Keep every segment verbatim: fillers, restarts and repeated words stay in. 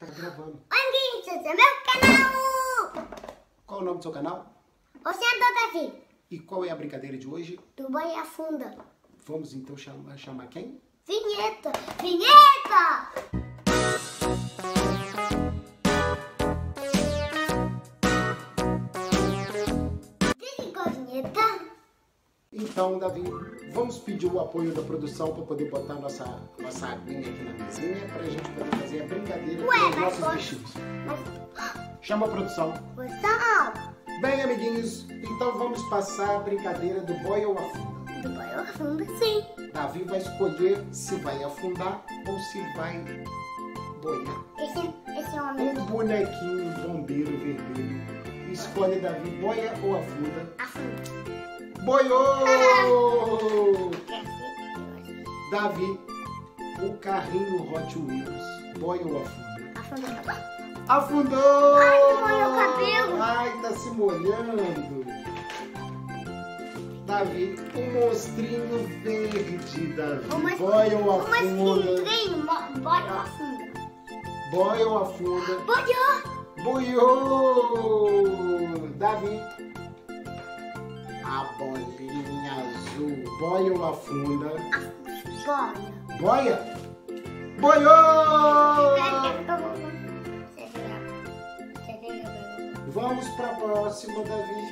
Tá gravando. Oi, amiguinhos, esse é meu canal. Qual o nome do seu canal? Oficina do Davi. E qual é a brincadeira de hoje? Do banho afunda. Vamos então chamar, chamar quem? Vinheta! Vinheta! Então, Davi, vamos pedir o apoio da produção para poder botar nossa, nossa aguinha aqui na mesinha para a gente poder fazer a brincadeira Ué, com os nossos pode... bichinhos. Mas... Chama a produção. Produção! Bem, amiguinhos, então vamos passar a brincadeira do boia ou afunda. Do boia ou afunda, sim. Davi vai escolher se vai afundar ou se vai boiar. Esse, esse homem... Um bonequinho bombeiro vermelho. Escolhe, Davi, boia ou afunda? Afunda. Boiou! Davi, o carrinho Hot Wheels, boia ou afunda? Afundou! Afundou! Ai, molhou o cabelo! Ai, tá se molhando! Davi, o monstrinho verde, Davi, boia ou afunda? O monstrinho, boia ou afunda? Boia ou afunda? Boiou! Boiou! Davi, a bolinha azul, boia ou afunda? Boia. Boia? Boiou! Vamos para a próxima, Davi.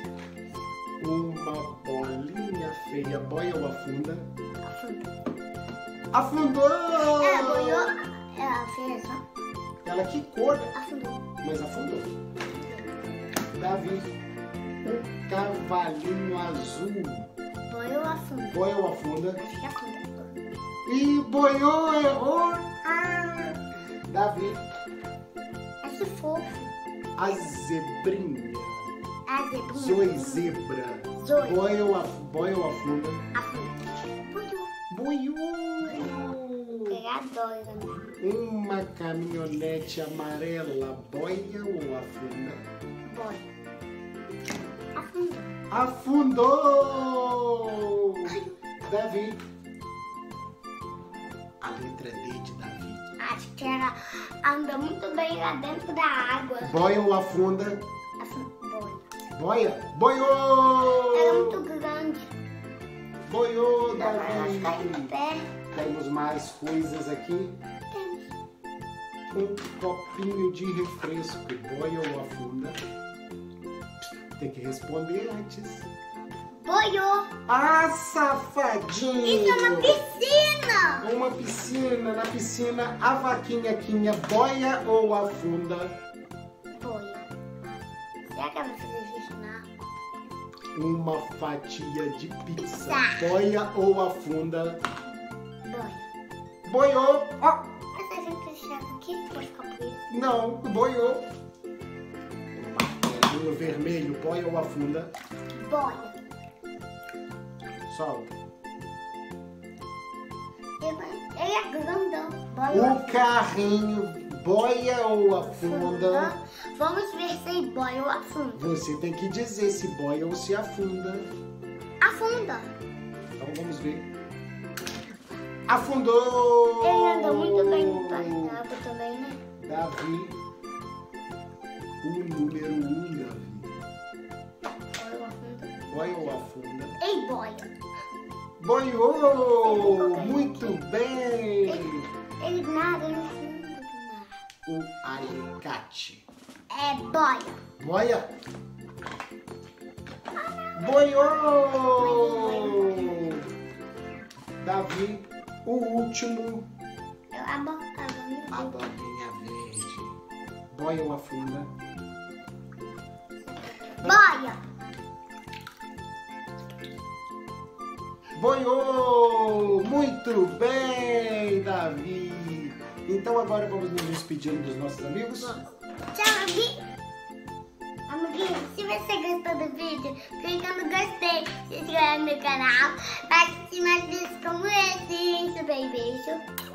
Uma bolinha feia, boia ou afunda? Afunda. Afundou! Ela boiou, ela fez. Ela que cor? Afundou. Mas afundou. Davi, um cavalinho azul. Boiou ou afunda? Boiou ou afunda? Acho que afunda. E boiou, errou. Ah. Davi. Acho que fofo. A zebrinha. A zebrinha. Zoe zebra. Zoe. Boiou ou afunda? Afunda. Boiou. Boiou. Pegar dois, amigo. Uma caminhonete amarela. Boia ou afunda? Boia. Afundou! Davi, a letra D de Davi. Acho que ela anda muito bem lá dentro da água. Boia ou afunda? Afunda. Boia. Boia? Boiou! Ela é muito grande. Boiou, Davi. Temos mais coisas aqui. Temos. Um copinho de refresco. Boia ou afunda? Tem que responder antes. Boiou! Ah, safadinho! Isso é uma piscina! Uma piscina. Na piscina, a vaquinha quinha boia ou afunda? Boia. Será que ela vai fazer xixi na água? Uma fatia de pizza. pizza. Boia ou afunda? Boia. Boiou! Ó! Mas a gente precisa aqui? Pode ficar por isso? Não, boiou. No vermelho, boia ou afunda? Boia. Solta. Ele é grandão. Boia. O carrinho, boia ou afunda? afunda? Vamos ver se boia ou afunda. Você tem que dizer se boia ou se afunda. Afunda. Então vamos ver. Afundou! Ele anda muito bem no parque também, né? Davi. O número um, Davi. Boia ou afunda? Ei, boia. Boiou! Muito bem! Ele, ele nada no fundo do mar. O alicate. É boia. Boia? Boiou! Davi, o último. Eu abo, abo, abo. A bolinha verde. Boia ou afunda? Boia! Boiou! Muito bem, Davi! Então agora vamos nos despedindo dos nossos amigos. Tchau, amiguinho! Amiguinho, se você gostou do vídeo, clica no gostei, se inscreve no canal, participe mais vídeos como esse, super beijo!